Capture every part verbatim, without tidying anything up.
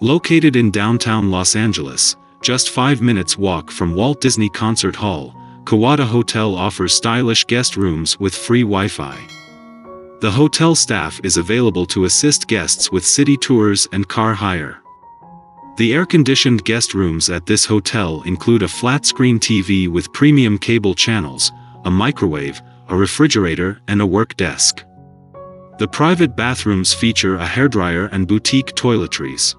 Located in downtown Los Angeles, just five minutes walk from Walt Disney Concert Hall, Kawada Hotel offers stylish guest rooms with free Wi-Fi. The hotel staff is available to assist guests with city tours and car hire. The air-conditioned guest rooms at this hotel include a flat-screen T V with premium cable channels, a microwave, a refrigerator, and a work desk. The private bathrooms feature a hairdryer and boutique toiletries.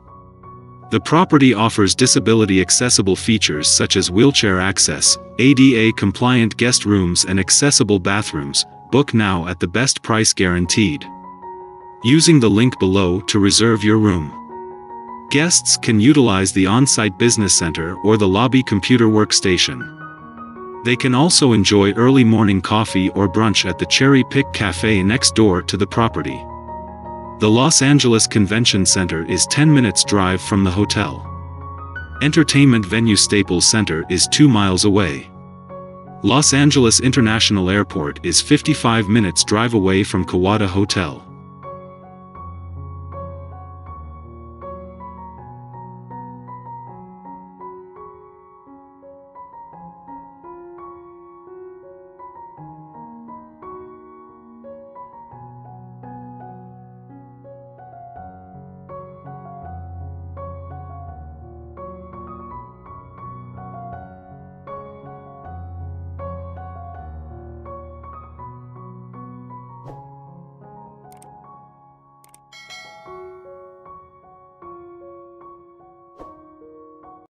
The property offers disability-accessible features such as wheelchair access, A D A-compliant guest rooms and accessible bathrooms. Book now at the best price guaranteed, using the link below to reserve your room. Guests can utilize the on-site business center or the lobby computer workstation. They can also enjoy early morning coffee or brunch at the Cherry Pick Cafe next door to the property. The Los Angeles Convention Center is ten minutes drive from the hotel. Entertainment venue Staples Center is two miles away. Los Angeles International Airport is fifty-five minutes drive away from Kawada Hotel.